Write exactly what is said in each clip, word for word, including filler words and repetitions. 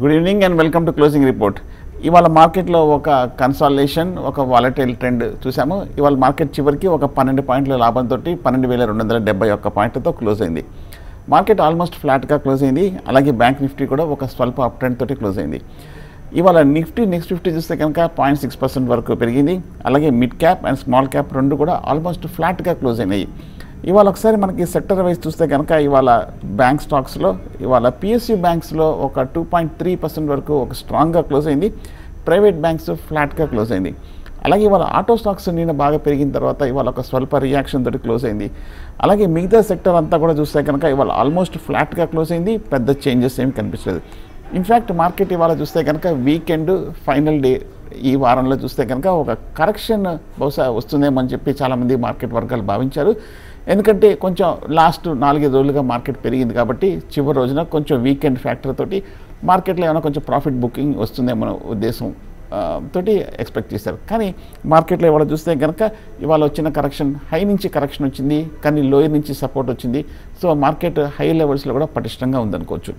Good evening and welcome to closing report. ఇవాళ మార్కెట్లో ఒక కన్సాలిడేషన్, ఒక వాలటైల్ ట్రెండ్ చూసాము. ఇవాళ మార్కెట్ చివరికి ఒక పన్నెండు పాయింట్ల లాభంతో పన్నెండు వేల రెండు వందల డెబ్బై ఒక్క పాయింట్లతో క్లోజ్ అయింది. మార్కెట్ ఆల్మోస్ట్ ఫ్లాట్గా క్లోజ్ అయింది. అలాగే బ్యాంక్ నిఫ్టీ కూడా ఒక స్వల్ప అప్ ట్రెండ్ తోటి క్లోజ్ అయింది. ఇవాళ నిఫ్టీ నెక్స్ట్ ఫిఫ్టీ చూస్తే కనుక పాయింట్ సిక్స్ పర్సెంట్ వరకు పెరిగింది. అలాగే mid cap and small cap రెండు కూడా ఆల్మోస్ట్ ఫ్లాట్గా క్లోజ్ అయినాయి. ఇవాళ ఒకసారి మనకి సెక్టర్ వైజ్ చూస్తే కనుక ఇవాళ బ్యాంక్ స్టాక్స్లో ఇవాళ పిఎస్యూ బ్యాంక్స్లో ఒక టూ పాయింట్ త్రీ పర్సెంట్ వరకు ఒక స్ట్రాంగ్గా క్లోజ్ అయింది. ప్రైవేట్ బ్యాంక్స్ ఫ్లాట్గా క్లోజ్ అయింది. అలాగే ఇవాళ ఆటో స్టాక్స్ నిన్న బాగా పెరిగిన తర్వాత ఇవాళ ఒక స్వల్ప రియాక్షన్ తోటి క్లోజ్ అయింది. అలాగే మిగతా సెక్టర్ అంతా కూడా చూస్తే కనుక ఇవాళ ఆల్మోస్ట్ ఫ్లాట్గా క్లోజ్ అయింది. పెద్ద చేంజెస్ ఏమి కనిపించలేదు. ఇన్ఫ్యాక్ట్ మార్కెట్ ఇవాళ చూస్తే కనుక వీకెండ్ ఫైనల్ డే ఈ వారంలో చూస్తే కనుక ఒక కరెక్షన్ బహుశా వస్తుందేమో అని చెప్పి చాలామంది మార్కెట్ వర్గాలు భావించారు. ఎందుకంటే కొంచెం లాస్ట్ నాలుగైదు రోజులుగా మార్కెట్ పెరిగింది కాబట్టి చివరి రోజున కొంచెం వీకెండ్ ఫ్యాక్టర్ తోటి మార్కెట్లో ఏమైనా కొంచెం ప్రాఫిట్ బుకింగ్ వస్తుందేమో ఉద్దేశం తోటి ఎక్స్పెక్ట్ చేశారు. కానీ మార్కెట్లో ఇవాళ చూస్తే కనుక ఇవాళ వచ్చిన కరెక్షన్ హై నుంచి కరెక్షన్ వచ్చింది, కానీ లోయర్ నుంచి సపోర్ట్ వచ్చింది. సో మార్కెట్ హై లెవెల్స్లో కూడా పటిష్టంగా ఉందనుకోవచ్చు.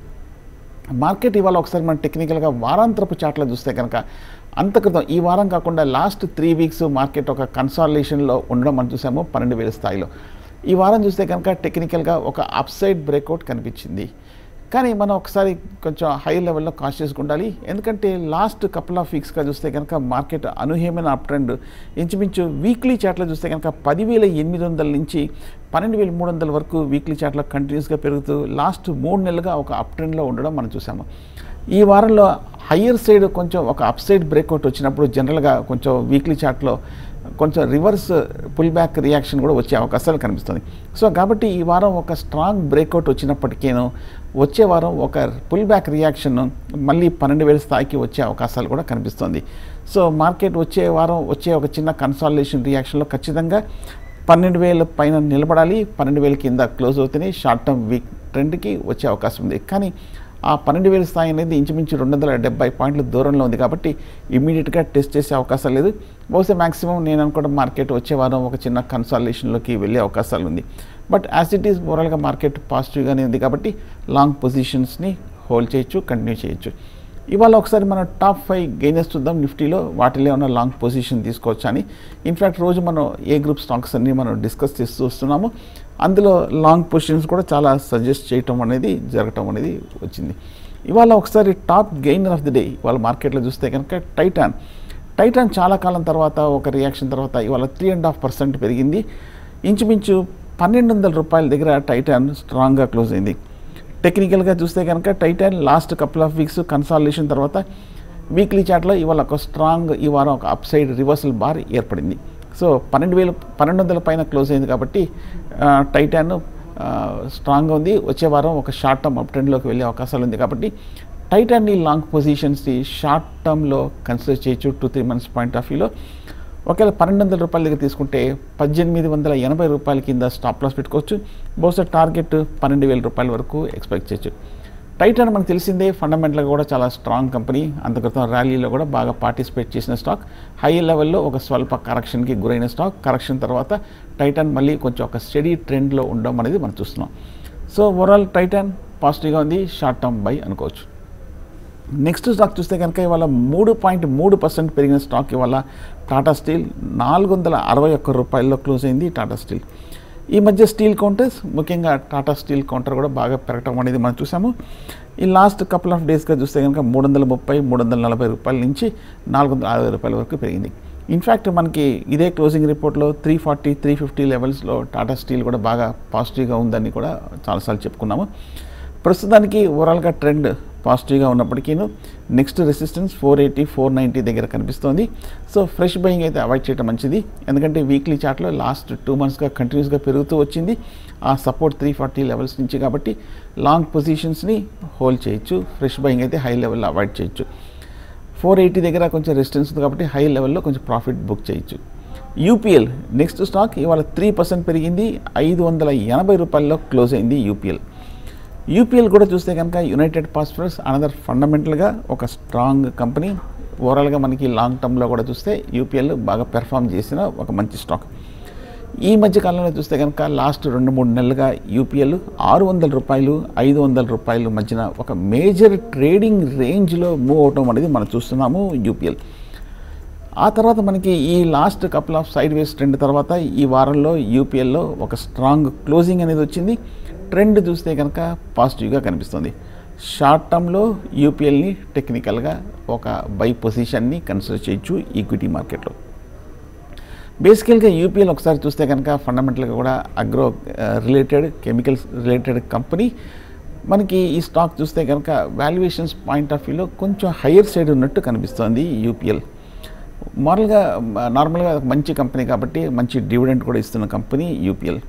మార్కెట్ ఇవాళ ఒకసారి మనం టెక్నికల్గా వారాంతరపు చాట్లో చూస్తే కనుక అంత క్రితం ఈ వారం కాకుండా లాస్ట్ త్రీ వీక్స్ మార్కెట్ ఒక కన్సాలిడేషన్లో ఉండడం మనం చూసాము. పన్నెండు వేల స్థాయిలో ఈ వారం చూస్తే కనుక టెక్నికల్గా ఒక అప్సైడ్ బ్రేక్అవుట్ కనిపించింది. కానీ మనం ఒకసారి కొంచెం హై లెవెల్లో కాన్షియస్గా ఉండాలి. ఎందుకంటే లాస్ట్ కపుల్ ఆఫ్ వీక్స్గా చూస్తే కనుక మార్కెట్ అనూహ్యమైన అప్ ట్రెండ్. ఇంచుమించు వీక్లీ చాట్లో చూస్తే కనుక పదివేల ఎనిమిది వందల నుంచి పన్నెండు వేల మూడు వందల వరకు వీక్లీ చాట్లో కంటిన్యూస్గా పెరుగుతూ లాస్ట్ మూడు నెలలుగా ఒక అప్ ట్రెండ్లో ఉండడం మనం చూసాము. ఈ వారంలో హయ్యర్ సైడ్ కొంచెం ఒక అప్ సైడ్ బ్రేక్అవుట్ వచ్చినప్పుడు జనరల్గా కొంచెం వీక్లీ చార్ట్లో కొంచెం రివర్స్ పుల్ బ్యాక్ రియాక్షన్ కూడా వచ్చే అవకాశాలు కనిపిస్తుంది. సో కాబట్టి ఈ వారం ఒక స్ట్రాంగ్ బ్రేక్అవుట్ వచ్చినప్పటికేనో వచ్చే వారం ఒక పుల్ బ్యాక్ రియాక్షన్ మళ్ళీ పన్నెండు వేల స్థాయికి వచ్చే అవకాశాలు కూడా కనిపిస్తుంది. సో మార్కెట్ వచ్చే వారం వచ్చే ఒక చిన్న కన్సాలిడేషన్ రియాక్షన్లో ఖచ్చితంగా పన్నెండు వేల పైన నిలబడాలి. పన్నెండు వేల కింద క్లోజ్ అవుతున్నాయి షార్ట్ టర్మ్ వీక్ ట్రెండ్కి వచ్చే అవకాశం ఉంది. కానీ ఆ పన్నెండు వేల స్థాయి అనేది ఇంచుమించు రెండు వందల డెబ్బై పాయింట్ల దూరంలో ఉంది కాబట్టి ఇమీడియట్గా టెస్ట్ చేసే అవకాశం లేదు. బహుశా మ్యాక్సిమం నేను అనుకోవడం మార్కెట్ వచ్చే వారం ఒక చిన్న కన్సాలిడేషన్లోకి వెళ్ళే అవకాశాలు ఉంది. బట్ యాజ్ ఇట్ ఈస్ ఓవరాల్గా మార్కెట్ పాజిటివ్గానే ఉంది కాబట్టి లాంగ్ పొజిషన్స్ని హోల్డ్ చేయొచ్చు, కంటిన్యూ చేయొచ్చు. ఇవాళ ఒకసారి మనం టాప్ ఫైవ్ గెయినర్స్ చూద్దాం. నిఫ్టీలో వాటిలో ఉన్న లాంగ్ పొజిషన్ తీసుకోవచ్చు అని ఇన్ఫ్యాక్ట్ రోజు మనం ఏ గ్రూప్ స్టాక్స్ అన్నీ మనం డిస్కస్ చేస్తూ వస్తున్నాము. అందులో లాంగ్ పొజిషన్స్ కూడా చాలా సజెస్ట్ చేయటం అనేది జరగటం అనేది వచ్చింది. ఇవాళ ఒకసారి top gainer of the day ఇవాళ మార్కెట్లో చూస్తే కనుక టైటాన్ టైటాన్ చాలా కాలం తర్వాత ఒక రియాక్షన్ తర్వాత ఇవాళ త్రీ అండ్ హాఫ్ పర్సెంట్ పెరిగింది. ఇంచుమించు పన్నెండు వందల రూపాయల దగ్గర టైటాన్ స్ట్రాంగ్గా క్లోజ్ అయింది. టెక్నికల్గా చూస్తే కనుక Titan last couple of weeks consolidation తర్వాత వీక్లీ చార్ట్లో ఇవాళ ఒక స్ట్రాంగ్ ఈ వారం ఒక అప్ సైడ్ రివర్సల్ బార్ ఏర్పడింది. సో పన్నెండు వేలు పన్నెండు వందల పైన క్లోజ్ అయింది కాబట్టి టైటాన్ స్ట్రాంగ్గా ఉంది. వచ్చే వారం ఒక షార్ట్ టర్మ్ అప్ ట్రెండ్లోకి వెళ్ళే అవకాశాలు ఉంది కాబట్టి టైటాన్ని లాంగ్ పొజిషన్స్ని షార్ట్ టర్మ్లో కన్సిడర్ చేయొచ్చు. Two three months point of వ్యూలో ఒకవేళ పన్నెండు వందల రూపాయల దగ్గర తీసుకుంటే పద్దెనిమిది వందల ఎనభై రూపాయల కింద స్టాప్ లాస్ పెట్టుకోవచ్చు. బహుశా టార్గెట్ పన్నెండు వేల రూపాయల వరకు ఎక్స్పెక్ట్ చేయొచ్చు. టైటాన్ మనకు తెలిసిందే, ఫండమెంటల్గా కూడా చాలా స్ట్రాంగ్ కంపెనీ. అంతక్రితం ర్యాలీలో కూడా బాగా పార్టిసిపేట్ చేసిన స్టాక్. హై లెవెల్లో ఒక స్వల్ప కరెక్షన్కి గురైన స్టాక్. కరెక్షన్ తర్వాత టైటాన్ మళ్ళీ కొంచెం ఒక స్టడీ ట్రెండ్లో ఉండడం అనేది మనం చూస్తున్నాం. సో ఓవరాల్ టైటాన్ పాజిటివ్గా ఉంది, షార్ట్ టర్మ్ బై అనుకోవచ్చు. నెక్స్ట్ స్టాక్ చూస్తే కనుక ఇవాళ మూడు పాయింట్ మూడు పర్సెంట్ పెరిగిన స్టాక్ ఇవాళ టాటా స్టీల్ నాలుగు వందల అరవై ఒక్క రూపాయల్లో క్లోజ్ అయింది. టాటా స్టీల్ ఈ మధ్య స్టీల్ కౌంటర్స్ ముఖ్యంగా టాటా స్టీల్ కౌంటర్ కూడా బాగా పెరగటం అనేది మనం చూసాము. ఈ లాస్ట్ కపుల్ ఆఫ్ డేస్గా చూస్తే కనుక మూడు వందల ముప్పై మూడు వందల నలభై రూపాయల నుంచి నాలుగు వందల అరవై రూపాయల వరకు పెరిగింది. ఇన్ఫ్యాక్ట్ మనకి ఇదే క్లోజింగ్ రిపోర్ట్లో త్రీ ఫార్టీ త్రీ ఫిఫ్టీ లెవెల్స్లో టాటా స్టీల్ కూడా బాగా పాజిటివ్గా ఉందని కూడా చాలాసార్లు చెప్పుకున్నాము. ప్రస్తుతానికి ఓవరాల్గా ట్రెండ్ పాజిటివ్గా ఉన్నప్పటికీ next resistance four eighty four ninety దగ్గర కనిపిస్తోంది. సో ఫ్రెష్ బయింగ్ అయితే అవాయిడ్ చేయడం మంచిది. ఎందుకంటే వీక్లీ చార్ట్లో లాస్ట్ టూ మంత్స్గా కంటిన్యూస్గా పెరుగుతూ వచ్చింది ఆ సపోర్ట్ త్రీ ఫార్టీ లెవెల్స్ నుంచి కాబట్టి లాంగ్ పొజిషన్స్ని హోల్డ్ చేయొచ్చు. ఫ్రెష్ బయింగ్ అయితే హై లెవెల్లో అవాయిడ్ చేయొచ్చు. ఫోర్ ఎయిటీ దగ్గర కొంచెం రెసిస్టెన్స్ ఉంది కాబట్టి హై లెవెల్లో కొంచెం ప్రాఫిట్ బుక్ చేయొచ్చు. యూపీఎల్ నెక్స్ట్ స్టాక్ ఇవాళ త్రీ పర్సెంట్ పెరిగింది. ఐదు వందల ఎనభై రూపాయల్లో క్లోజ్ అయింది యూపీఎల్. యూపీఎల్ కూడా చూస్తే కనుక యునైటెడ్ పాస్పోర్ట్స్ అనదర్ ఫండమెంటల్గా ఒక స్ట్రాంగ్ కంపెనీ. ఓవరాల్గా మనకి లాంగ్ టర్మ్లో కూడా చూస్తే యూపీఎల్ బాగా పెర్ఫామ్ చేసిన ఒక మంచి స్టాక్. ఈ మధ్య కాలంలో చూస్తే కనుక లాస్ట్ రెండు మూడు నెలలుగా యూపీఎల్ ఆరు వందల రూపాయలు ఐదు వందల రూపాయలు మధ్యన ఒక మేజర్ ట్రేడింగ్ రేంజ్లో మూవ్ అవటం అనేది మనం చూస్తున్నాము యూపీఎల్. ఆ తర్వాత మనకి ఈ last couple of sideways trend తర్వాత ఈ వారంలో యూపీఎల్లో ఒక స్ట్రాంగ్ క్లోజింగ్ అనేది వచ్చింది. ట్రెండ్ చూస్తే కనుక పాజిటివ్గా కనిపిస్తుంది. షార్ట్ టర్మ్లో యూపీఎల్ని టెక్నికల్గా ఒక బై పొజిషన్ని కన్సిడర్ చేయొచ్చు ఈక్విటీ మార్కెట్లో. బేసికల్గా యూపీఎల్ ఒకసారి చూస్తే కనుక ఫండమెంటల్గా కూడా agro related chemicals related company. మనకి ఈ స్టాక్ చూస్తే కనుక వాల్యుయేషన్స్ పాయింట్ ఆఫ్ వ్యూలో కొంచెం హయ్యర్ సైడ్ ఉన్నట్టు కనిపిస్తుంది యూపీఎల్. మామూలుగా నార్మల్గా మంచి కంపెనీ కాబట్టి మంచి డివిడెంట్ కూడా ఇస్తున్న కంపెనీ యూపీఎల్.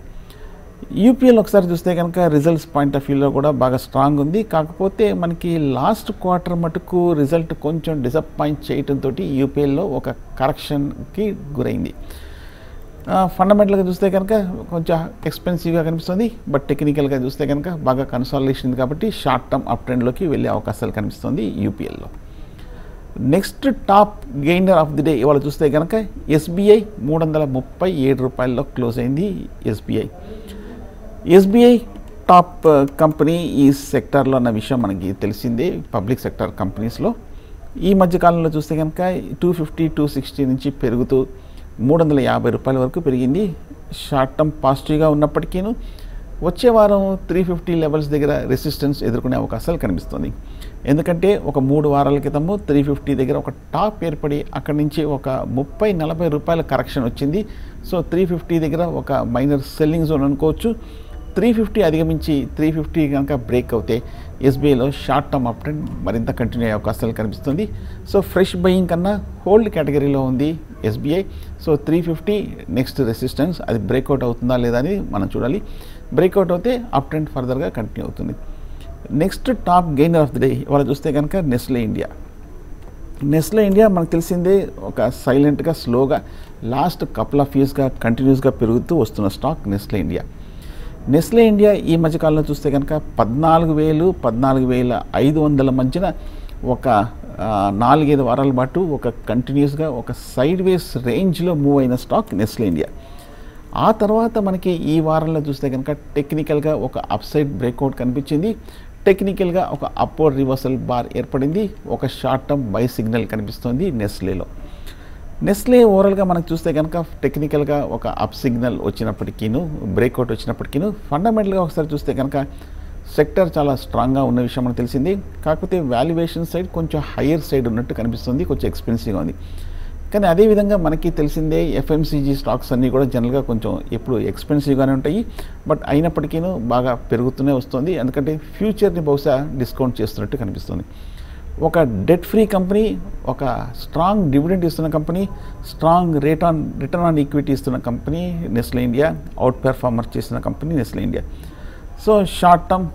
యూపీఎల్ ఒకసారి చూస్తే కనుక రిజల్ట్స్ పాయింట్ ఆఫ్ వ్యూలో కూడా బాగా స్ట్రాంగ్ ఉంది. కాకపోతే మనకి లాస్ట్ క్వార్టర్ మటుకు రిజల్ట్ కొంచెం డిసప్పాయింట్ చేయడంతో యూపీఎల్లో ఒక కరెక్షన్కి గురైంది. ఫండమెంటల్గా చూస్తే కనుక కొంచెం ఎక్స్పెన్సివ్గా కనిపిస్తుంది. బట్ టెక్నికల్గా చూస్తే కనుక బాగా కన్సాలిడేషన్ కాబట్టి షార్ట్ టర్మ్ అప్ ట్రెండ్లోకి వెళ్ళే అవకాశాలు కనిపిస్తుంది యూపీఎల్లో. Next top gainer of the day ఇవాళ చూస్తే కనుక ఎస్బీఐ మూడు వందల ముప్పై ఏడు రూపాయల్లో క్లోజ్ అయింది. ఎస్బీఐ ఎస్బీఐ టాప్ కంపెనీ ఈ సెక్టార్లో అన్న విషయం మనకి తెలిసిందే. పబ్లిక్ సెక్టార్ కంపెనీస్లో ఈ మధ్యకాలంలో చూస్తే కనుక టూ ఫిఫ్టీ టూ సిక్స్టీ నుంచి పెరుగుతూ మూడు వందల యాభై రూపాయల వరకు పెరిగింది. షార్ట్ టర్మ్ పాజిటివ్గా ఉన్నప్పటికీ వచ్చే వారం త్రీ ఫిఫ్టీ లెవెల్స్ దగ్గర రెసిస్టెన్స్ ఎదుర్కొనే అవకాశాలు కనిపిస్తుంది. ఎందుకంటే ఒక మూడు వారాల క్రితము త్రీ ఫిఫ్టీ దగ్గర ఒక టాప్ ఏర్పడి అక్కడి నుంచి ఒక ముప్పై నలభై రూపాయల కరెక్షన్ వచ్చింది. సో త్రీ ఫిఫ్టీ దగ్గర ఒక మైనర్ సెల్లింగ్ జోన్ అనుకోవచ్చు. త్రీ ఫిఫ్టీ అధిగమించి త్రీ ఫిఫ్టీ కనుక బ్రేక్ అవుతే ఎస్బీఐలో షార్ట్ టర్మ్ అప్ ట్రెండ్ మరింత కంటిన్యూ అయ్యే అవకాశాలు కనిపిస్తుంది. సో ఫ్రెష్ బయింగ్ కన్నా హోల్డ్ కేటగిరీలో ఉంది SBI. So three fifty next resistance అది బ్రేక్అవుట్ అవుతుందా లేదా అని మనం చూడాలి. బ్రేక్అవుట్ అయితే అప్ ట్రెండ్ ఫర్దర్గా కంటిన్యూ అవుతుంది. Next top gainer of the day ఇవాళ చూస్తే కనుక నెస్లే ఇండియా. నెస్లే ఇండియా మనకు తెలిసిందే ఒక సైలెంట్గా స్లోగా లాస్ట్ కపుల్ ఆఫ్ ఇయర్స్గా కంటిన్యూస్గా పెరుగుతూ వస్తున్న stock Nestle India. Nestle India ఈ మధ్యకాలంలో చూస్తే కనుక పద్నాలుగు వేలు పద్నాలుగు వేల ఐదు వందల మధ్యన ఒక నాలుగైదు వారాల పాటు ఒక కంటిన్యూస్గా ఒక సైడ్ వేస్ రేంజ్లో మూవ్ అయిన స్టాక్ నెస్లే ఇండియా. ఆ తర్వాత మనకి ఈ వారంలో చూస్తే కనుక టెక్నికల్గా ఒక అప్సైడ్ బ్రేక్అవుట్ కనిపించింది. టెక్నికల్గా ఒక అప్వర్డ్ రివర్సల్ బార్ ఏర్పడింది. ఒక షార్ట్ టర్మ్ బై సిగ్నల్ కనిపిస్తుంది నెస్లేలో. నెస్లే ఓవరాల్గా మనకు చూస్తే కనుక టెక్నికల్గా ఒక అప్ సిగ్నల్ వచ్చినప్పటికీను బ్రేక్అవుట్ వచ్చినప్పటికీను ఫండమెంటల్గా ఒకసారి చూస్తే కనుక సెక్టర్ చాలా స్ట్రాంగ్గా ఉన్న విషయం మనకు తెలిసింది. కాకపోతే వాల్యుయేషన్ సైడ్ కొంచెం హయ్యర్ సైడ్ ఉన్నట్టు కనిపిస్తుంది, కొంచెం ఎక్స్పెన్సివ్గా ఉంది. కానీ అదేవిధంగా మనకి తెలిసిందే ఎఫ్ఎంసీజీ స్టాక్స్ అన్నీ కూడా జనరల్గా కొంచెం ఎప్పుడు ఎక్స్పెన్సివ్గానే ఉంటాయి. బట్ అయినప్పటికీ బాగా పెరుగుతూనే వస్తుంది. ఎందుకంటే ఫ్యూచర్ని బహుశా డిస్కౌంట్ చేస్తున్నట్టు కనిపిస్తుంది. ఒక డెట్ ఫ్రీ కంపెనీ, ఒక స్ట్రాంగ్ డివిడెంట్ ఇస్తున్న company, strong rate on return on equity ఇస్తున్న company Nestle India, out performer చేసిన company Nestle India. So short term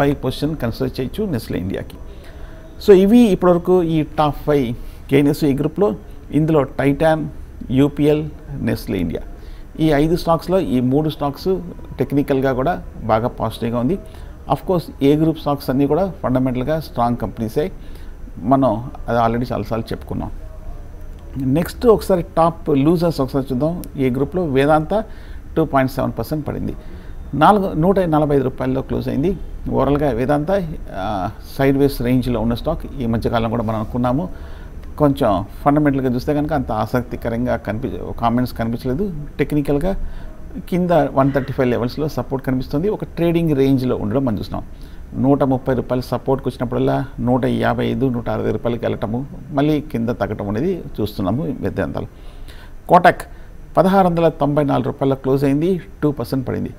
buy position consider చేయొచ్చు నెస్లే ఇండియాకి. సో ఇవి ఇప్పటివరకు ఈ టాప్ ఫైవ్ గెయినర్స్ ఈ గ్రూప్లో. ఇందులో టైటాన్, యూపీఎల్, నెస్లే ఇండియా ఈ ఐదు స్టాక్స్లో ఈ మూడు స్టాక్స్ టెక్నికల్గా కూడా బాగా పాజిటివ్గా ఉంది. అఫ్కోర్స్ ఏ గ్రూప్ స్టాక్స్ అన్నీ కూడా ఫండమెంటల్గా స్ట్రాంగ్ కంపెనీసే, మనం అది ఆల్రెడీ చాలాసార్లు చెప్పుకున్నాం. నెక్స్ట్ ఒకసారి టాప్ లూజర్స్ ఒకసారి చూద్దాం. ఏ గ్రూప్లో Vedanta two point seven percent పడింది, నాలుగు నూట నలభై ఐదు రూపాయల్లో క్లోజ్ అయింది. ఓవరాల్గా వేదాంత సైడ్ వేస్ రేంజ్లో ఉన్న స్టాక్ ఈ మధ్యకాలం కూడా మనం అనుకున్నాము. కొంచెం ఫండమెంటల్గా చూస్తే కనుక అంత ఆసక్తికరంగా కనిపి కామెంట్స్ కనిపించలేదు. టెక్నికల్గా కింద వన్ థర్టీ ఫైవ్ లెవెల్స్లో సపోర్ట్ కనిపిస్తుంది. ఒక ట్రేడింగ్ రేంజ్లో ఉండడం మనం చూసినాం. నూట ముప్పై రూపాయలు సపోర్ట్కి వచ్చినప్పుడల్లా నూట యాభై ఐదు నూట అరవై రూపాయలకి వెళ్ళటము, మళ్ళీ కింద తగ్గటం అనేది చూస్తున్నాము వేదాంతాలు. కోటక్ పదహారు వందల తొంభై నాలుగు రూపాయల్లో క్లోజ్ అయింది, టూ పర్సెంట్ పడింది.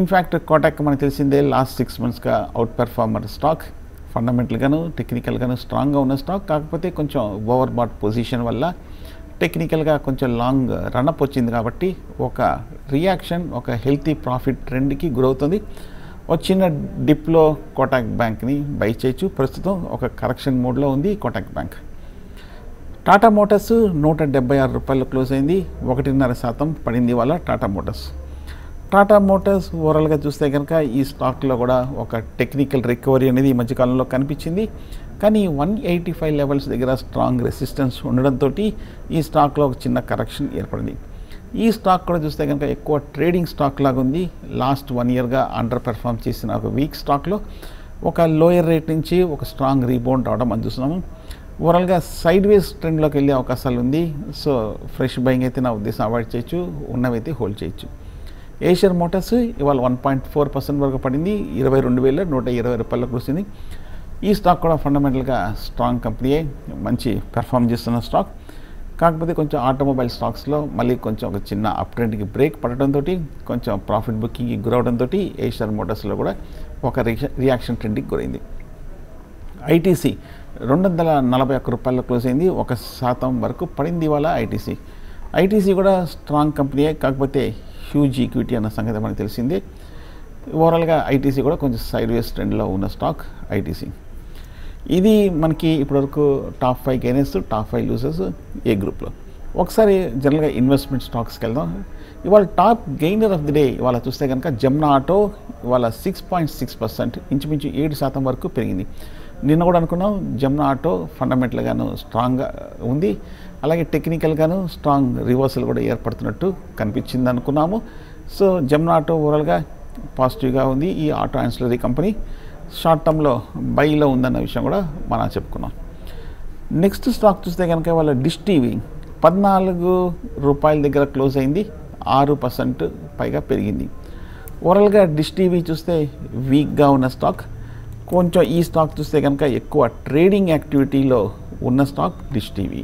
ఇన్ఫ్యాక్ట్ కోటక్ మనకు తెలిసిందే లాస్ట్ సిక్స్ మంత్స్గా అవుట్ పెర్ఫార్మర్ స్టాక్, ఫండమెంటల్గాను టెక్నికల్గాను స్ట్రాంగ్గా ఉన్న స్టాక్. కాకపోతే కొంచెం ఓవర్ బాట్ పొజిషన్ వల్ల టెక్నికల్గా కొంచెం లాంగ్ రన్అప్ వచ్చింది కాబట్టి ఒక రియాక్షన్ ఒక హెల్తీ ప్రాఫిట్ ట్రెండ్కి గురవుతుంది. ఒక చిన్న డిప్లో కోటాక్ బ్యాంక్ని బై చేయొచ్చు. ప్రస్తుతం ఒక కరెక్షన్ మోడ్లో ఉంది కోటాక్ బ్యాంక్. టాటా మోటార్స్ నూట డెబ్బై ఆరు రూపాయలు క్లోజ్ అయింది, ఒకటిన్నర శాతం పడింది వాళ్ళ టాటా మోటార్స్. టాటా మోటార్స్ ఓవరాల్గా చూస్తే కనుక ఈ స్టాక్లో కూడా ఒక టెక్నికల్ రికవరీ అనేది ఈ మధ్యకాలంలో కనిపించింది. కానీ వన్ ఎయిటీ ఫైవ్ లెవెల్స్ దగ్గర స్ట్రాంగ్ రెసిస్టెన్స్ ఉండడంతో ఈ స్టాక్లో ఒక చిన్న కరెక్షన్ ఏర్పడింది. ఈ స్టాక్ కూడా చూస్తే కనుక ఎక్కువ ట్రేడింగ్ స్టాక్ లాగా ఉంది. లాస్ట్ వన్ ఇయర్గా అండర్ పెర్ఫామ్ చేసిన ఒక వీక్ స్టాక్లో ఒక లోయర్ రేట్ నుంచి ఒక స్ట్రాంగ్ రీబౌండ్ రావడం మనం చూస్తున్నాము. ఓవరాల్గా సైడ్ వేస్ ట్రెండ్లోకి వెళ్ళే అవకాశాలు ఉంది. సో ఫ్రెష్ బయింగ్ అయితే నా ఉద్దేశం అవాయిడ్ చేయొచ్చు, ఉన్నవైతే హోల్డ్ చేయొచ్చు. ఏషియర్ మోటార్స్ ఇవాళ వన్ పాయింట్ ఫోర్ పర్సెంట్ వరకు పడింది, ఇరవై రెండు వేల నూట ఇరవై రూపాయలకు వస్తుంది. ఈ స్టాక్ కూడా ఫండమెంటల్గా స్ట్రాంగ్ కంపెనీయే, మంచి పెర్ఫామ్ చేస్తున్న స్టాక్. కాకపోతే కొంచెం ఆటోమొబైల్ స్టాక్స్లో మళ్ళీ కొంచెం ఒక చిన్న అప్ ట్రెండ్కి బ్రేక్ పడటంతో కొంచెం ప్రాఫిట్ బుకింగ్కి గురవడంతో ఏషియర్ మోటార్స్లో కూడా ఒక రియాక్షన్ ట్రెండ్కి గురైంది. ఐటీసీ రెండు వందల నలభై ఒక్క రూపాయల్లో క్లోజ్ అయింది, ఒక శాతం వరకు పడింది ఇవాళ ఐటీసీ. ఐటీసీ కూడా స్ట్రాంగ్ కంపెనీయే, కాకపోతే హ్యూజ్ ఈక్విటీ అన్న సంగతి మనకు తెలిసిందే. ఓవరాల్గా ఐటీసీ కూడా కొంచెం సైడ్ వేస్ ట్రెండ్లో ఉన్న స్టాక్ ఐటీసీ. ఇది మనకి ఇప్పటివరకు top five gainers, top five losers A గ్రూప్లో. ఒకసారి జనరల్గా ఇన్వెస్ట్మెంట్ స్టాక్స్కి వెళ్దాం. ఇవాళ top gainer of the day ఇవాళ చూస్తే కనుక జమునా ఆటో ఇవాళ సిక్స్ పాయింట్ సిక్స్ పర్సెంట్ ఇంచుమించు ఏడు శాతం వరకు పెరిగింది. నిన్న కూడా అనుకున్నాం జమునా ఆటో ఫండమెంటల్గాను స్ట్రాంగ్గా ఉంది, అలాగే టెక్నికల్గాను స్ట్రాంగ్ రివర్సల్ కూడా ఏర్పడుతున్నట్టు కనిపించింది అనుకున్నాము. సో జమునా ఆటో ఓవరాల్గా పాజిటివ్గా ఉంది. ఈ ఆటో ఆన్సిలరీ కంపెనీ షార్ట్ టర్మ్లో బైలో ఉందన్న విషయం కూడా మనం చెప్పుకున్నాం. నెక్స్ట్ స్టాక్ చూస్తే కనుక వాళ్ళ డిష్ టీవీ పద్నాలుగు రూపాయల దగ్గర క్లోజ్ అయింది, ఆరు పర్సెంట్ పైగా పెరిగింది. ఓవరాల్గా డిష్ టీవీ చూస్తే వీక్గా ఉన్న స్టాక్. కొంచెం ఈ స్టాక్ చూస్తే కనుక ఎక్కువ ట్రేడింగ్ యాక్టివిటీలో ఉన్న stock Dish TV.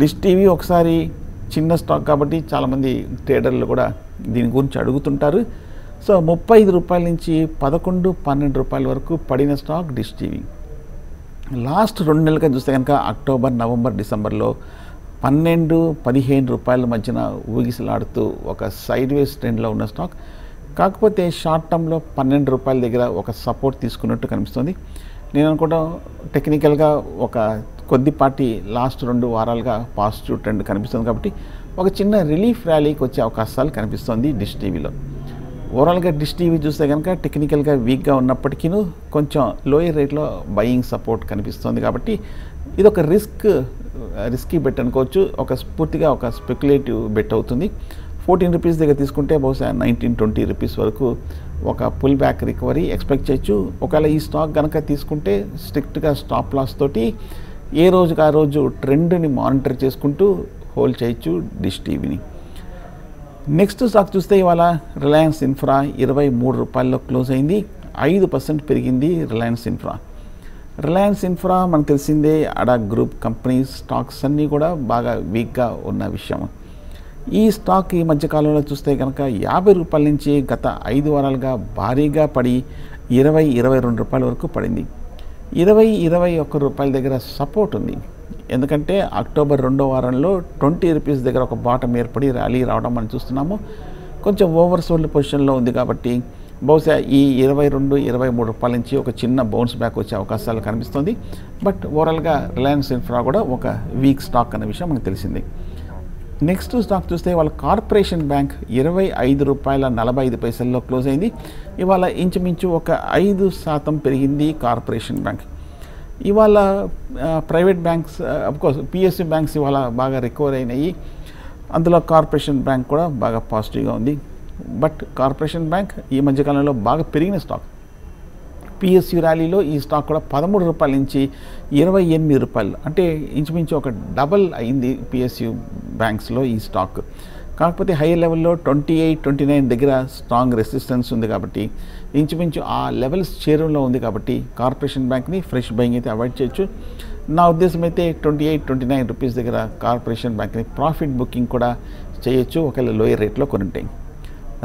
Dish TV ఒకసారి చిన్న స్టాక్ కాబట్టి చాలామంది ట్రేడర్లు కూడా దీని గురించి అడుగుతుంటారు. సో ముప్పై ఐదు రూపాయల నుంచి పదకొండు పన్నెండు రూపాయల వరకు పడిన స్టాక్ డిష్ టీవీ. లాస్ట్ రెండు నెలలుగా చూస్తే కనుక అక్టోబర్ నవంబర్ డిసెంబర్లో పన్నెండు పదిహేను రూపాయల మధ్యన ఊగిసలాడుతూ ఒక సైడ్ వేస్ ట్రెండ్లో ఉన్న స్టాక్. కాకపోతే షార్ట్ టర్మ్లో పన్నెండు రూపాయల దగ్గర ఒక సపోర్ట్ తీసుకున్నట్టు కనిపిస్తుంది. నేను అనుకుంటాం టెక్నికల్గా ఒక కొద్దిపాటి లాస్ట్ రెండు వారాలుగా పాజిటివ్ ట్రెండ్ కనిపిస్తుంది కాబట్టి ఒక చిన్న రిలీఫ్ ర్యాలీకి వచ్చే అవకాశాలు కనిపిస్తుంది డిష్ టీవీలో. ఓవరాల్గా డిష్ టీవీ చూస్తే కనుక టెక్నికల్గా వీక్గా ఉన్నప్పటికీ కొంచెం లోయర్ రేట్లో బయింగ్ సపోర్ట్ కనిపిస్తుంది కాబట్టి ఇది ఒక రిస్క్ రిస్కీ బెట్ అనుకోవచ్చు, ఒక పూర్తిగా ఒక స్పెక్యులేటివ్ బెట్ అవుతుంది. ఫోర్టీన్ రూపీస్ దగ్గర తీసుకుంటే బహుశా నైన్టీన్ ట్వంటీ రూపీస్ వరకు ఒక పుల్ బ్యాక్ రికవరీ ఎక్స్పెక్ట్ చేయొచ్చు. ఒకవేళ ఈ స్టాక్ కనుక తీసుకుంటే స్ట్రిక్ట్గా స్టాప్ లాస్ తోటి ఏ రోజుకి ఆ రోజు ట్రెండ్ని మానిటర్ చేసుకుంటూ హోల్డ్ చేయొచ్చు డిష్ టీవీని. నెక్స్ట్ స్టాక్ చూస్తే ఇవాళ రిలయన్స్ ఇన్ఫ్రా ఇరవై మూడు రూపాయల్లో క్లోజ్ అయింది, ఐదు పర్సెంట్ పెరిగింది రిలయన్స్ ఇన్ఫ్రా. రిలయన్స్ ఇన్ఫ్రా మనకు తెలిసిందే అడా గ్రూప్ కంపెనీస్ స్టాక్స్ అన్నీ కూడా బాగా వీక్గా ఉన్న విషయం. ఈ స్టాక్ ఈ మధ్యకాలంలో చూస్తే కనుక యాభై రూపాయల నుంచి గత ఐదు వారాలుగా భారీగా పడి ఇరవై ఇరవై రెండు రూపాయల వరకు పడింది. ఇరవై ఇరవై ఒక్క రూపాయల దగ్గర సపోర్ట్ ఉంది, ఎందుకంటే అక్టోబర్ రెండో వారంలో ట్వంటీ రూపీస్ దగ్గర ఒక బాటం ఏర్పడి ర్యాలీ రావడం మనం చూస్తున్నాము. కొంచెం ఓవర్ సోల్డ్ పొజిషన్లో ఉంది కాబట్టి బహుశా ఈ ఇరవై రెండు ఇరవై మూడు రూపాయల నుంచి ఒక చిన్న బౌన్స్ బ్యాక్ వచ్చే అవకాశాలు కనిపిస్తుంది. బట్ ఓవరాల్గా రిలయన్స్ ఇన్ఫ్రా కూడా ఒక వీక్ స్టాక్ అనే విషయం మనకు తెలిసింది. నెక్స్ట్ స్టాక్ చూస్తే వాళ్ళ కార్పొరేషన్ బ్యాంక్ ఇరవై ఐదు రూపాయల నలభై ఐదు పైసల్లో క్లోజ్ అయింది, ఇవాళ ఇంచుమించు ఒక ఐదు శాతం పెరిగింది కార్పొరేషన్ బ్యాంక్. ఇవాళ private banks of course PSC banks ఇవాళ బాగా రికవర్ అయినాయి, అందులో కార్పొరేషన్ బ్యాంక్ కూడా బాగా పాజిటివ్గా ఉంది. బట్ కార్పొరేషన్ బ్యాంక్ ఈ మధ్యకాలంలో బాగా పెరిగిన స్టాక్. పిఎస్యు ర్యాలీలో ఈ స్టాక్ కూడా పదమూడు రూపాయల నుంచి ఇరవై ఎనిమిది రూపాయలు అంటే ఇంచుమించు ఒక డబల్ అయింది పిఎస్యు బ్యాంక్స్లో ఈ స్టాక్. కాకపోతే హైయర్ లెవెల్లో ట్వంటీ ఎయిట్ ట్వంటీ నైన్ దగ్గర స్ట్రాంగ్ రెసిస్టెన్స్ ఉంది కాబట్టి ఇంచుమించు ఆ లెవెల్స్ చేరువలో ఉంది కాబట్టి కార్పొరేషన్ బ్యాంక్ని ఫ్రెష్ బయింగ్ అయితే అవాయిడ్ చేయొచ్చు. నా ఉద్దేశం అయితే twenty eight twenty nine rupees దగ్గర కార్పొరేషన్ బ్యాంక్ని ప్రాఫిట్ బుకింగ్ కూడా చేయొచ్చు ఒకవేళ లోయర్ రేట్లో కొన్ని ఉంటాయి.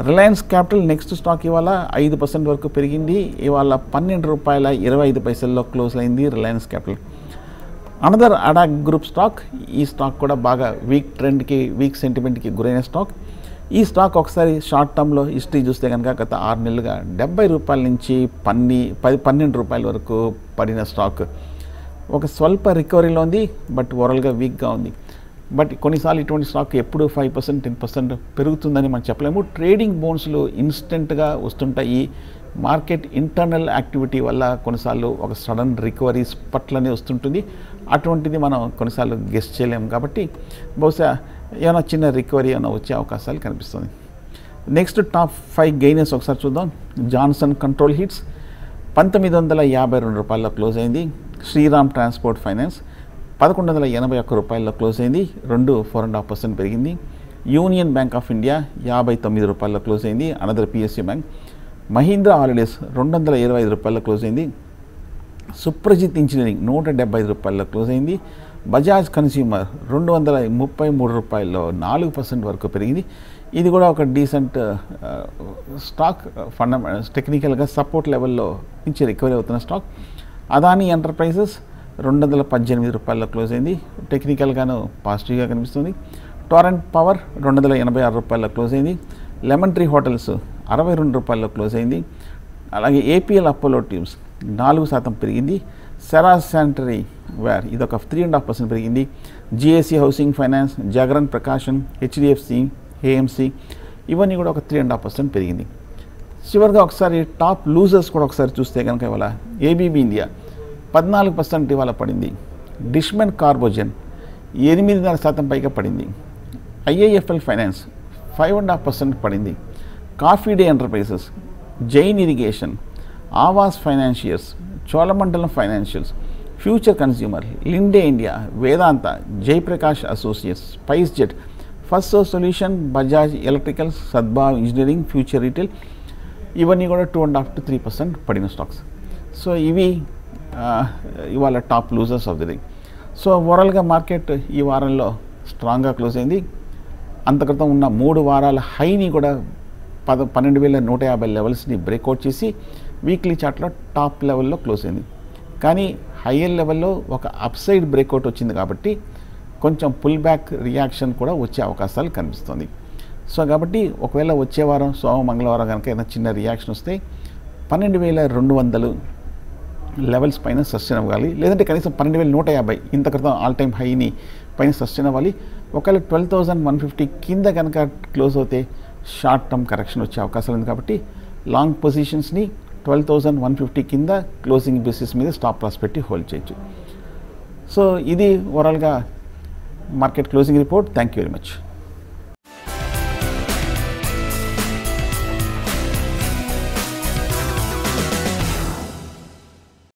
రిలయన్స్ క్యాపిటల్ నెక్స్ట్ స్టాక్ ఇవాళ ఐదు పర్సెంట్ వరకు పెరిగింది, ఇవాళ పన్నెండు రూపాయల ఇరవై ఐదు పైసల్లో క్లోజ్ అయింది Reliance Capital. Another ADAG group stock, ఈ స్టాక్ కూడా బాగా వీక్ ట్రెండ్కి వీక్ సెంటిమెంట్కి గురైన స్టాక్. ఈ స్టాక్ ఒకసారి షార్ట్ టర్మ్లో హిస్టరీ చూస్తే కనుక గత ఆరు నెలలుగా డెబ్బై రూపాయల నుంచి పన్ని పది పన్నెండు రూపాయల వరకు పడిన స్టాక్. ఒక స్వల్ప రికవరీలో ఉంది బట్ ఓవరాల్గా వీక్గా ఉంది. బట్ కొన్నిసార్లు ఇటువంటి స్టాక్ ఎప్పుడు ఫైవ్ పర్సెంట్ టెన్ పర్సెంట్ పెరుగుతుందని మనం చెప్పలేము. ట్రేడింగ్ బౌన్స్లు ఇన్స్టెంట్గా వస్తుంటాయి, మార్కెట్ ఇంటర్నల్ యాక్టివిటీ వల్ల కొన్నిసార్లు ఒక సడన్ రికవరీ స్పట్లనే వస్తుంటుంది. అటువంటిది మనం కొన్నిసార్లు గెస్ చేయలేము కాబట్టి బహుశా ఏమైనా చిన్న రికవరీ ఏమైనా వచ్చే అవకాశాలు కనిపిస్తుంది. నెక్స్ట్ టాప్ ఫైవ్ గెయినర్స్ ఒకసారి చూద్దాం. జాన్సన్ కంట్రోల్ హిట్స్ పంతొమ్మిది వందల యాభై రెండు రూపాయల క్లోజ్ అయింది. శ్రీరామ్ ట్రాన్స్పోర్ట్ ఫైనాన్స్ పదకొండు వందల ఎనభై ఒక్క రూపాయల్లో క్లోజ్ అయింది, రెండు ఫోర్ అండ్ హాఫ్ పర్సెంట్ పెరిగింది. యూనియన్ బ్యాంక్ ఆఫ్ ఇండియా యాభై తొమ్మిది రూపాయల్లో క్లోజ్ అయింది, another PSU bank. Mahindra Holidays రెండు వందల ఇరవై ఐదు రూపాయల్లో క్లోజ్ అయింది. సుప్రజిత్ ఇంజనీరింగ్ నూట డెబ్బై ఐదు రూపాయల్లో క్లోజ్ అయింది. బజాజ్ కన్స్యూమర్ రెండు వందల ముప్పై మూడు రూపాయల్లో నాలుగు పర్సెంట్ వరకు పెరిగింది. ఇది కూడా ఒక డీసెంట్ స్టాక్, ఫండ టెక్నికల్గా సపోర్ట్ లెవెల్లో నుంచి రికవరీ అవుతున్న స్టాక్. అదానీ ఎంటర్ప్రైజెస్ రెండు వందల పద్దెనిమిది రూపాయల్లో క్లోజ్ అయింది, టెక్నికల్గాను పాజిటివ్గా కనిపిస్తుంది. టొరెంట్ పవర్ రెండు వందల ఎనభై ఆరు రూపాయల్లో క్లోజ్ అయింది. లెమన్ ట్రీ హోటల్స్ అరవై రెండు రూపాయల్లో క్లోజ్ అయింది. అలాగే ఏపీఎల్ అపోలో ట్యూబ్స్ నాలుగు శాతం పెరిగింది. సెరా శానిటరీ వేర్ ఇదొక త్రీ అండ్ హాఫ్ పర్సెంట్ పెరిగింది. GSC housing finance, Jagran Prakashan, HDFC, హేఎంసి ఇవన్నీ కూడా ఒక త్రీ అండ్ హాఫ్ పర్సెంట్ పెరిగింది. చివరిగా ఒకసారి టాప్ లూజర్స్ కూడా ఒకసారి చూస్తే కనుక ఇవాళ ఏబీబీ ఇండియా పద్నాలుగు పర్సెంట్ ఇవాళ పడింది. డిష్మన్ కార్బోజన్ ఎనిమిదిన్నర శాతం పైగా పడింది. IIFL finance five and half percent పడింది. Coffee Day Enterprises, Jain irrigation, Aavas financiers, Cholamandalam financials, Future Consumer, Linde India, Vedanta, Jai Prakash associates, SpiceJet, first solution, Bajaj electrical, Sadbhav engineering, Future Retail ఇవన్నీ కూడా two and half to three percent పడిన stocks. So ఇవి ఇవాళ top losers of the day. So ఓవరాల్గా market ఈ వారంలో స్ట్రాంగ్గా close అయింది. అంతక్రితం ఉన్న మూడు వారాల హైని కూడా పద పన్నెండు వేల నూట యాభై లెవెల్స్ని బ్రేక్అవుట్ చేసి వీక్లీ చార్ట్లో టాప్ లెవెల్లో క్లోజ్ అయింది. కానీ హయ్యర్ లెవెల్లో ఒక అప్సైడ్ బ్రేక్అవుట్ వచ్చింది కాబట్టి కొంచెం పుల్ బ్యాక్ రియాక్షన్ కూడా వచ్చే అవకాశాలు కనిపిస్తుంది. సో కాబట్టి ఒకవేళ వచ్చే వారం సోమ మంగళవారం కనుక ఏదైనా చిన్న రియాక్షన్ వస్తే పన్నెండు వేల రెండు వందలు లెవెల్స్ పైన సస్టైన్ అవ్వాలి, లేదంటే కనీసం పన్నెండు వేల నూట యాభై ఇంత క్రితం ఆల్ టైమ్ హైని పైన సస్టైన్ అవ్వాలి. ఒకవేళ ట్వెల్వ్ థౌజండ్ వన్ ఫిఫ్టీ కింద కనుక క్లోజ్ అవుతే షార్ట్ టర్మ్ కరెక్షన్ వచ్చే అవకాశం ఉంది. కాబట్టి లాంగ్ పొజిషన్స్ని ట్వెల్వ్ థౌజండ్ వన్ ఫిఫ్టీ కింద క్లోజింగ్ బేసిస్ మీద స్టాప్ లాస్ పెట్టి హోల్డ్ చేయొచ్చు. సో ఇది ఓవరాల్గా market closing report. Thank you very much.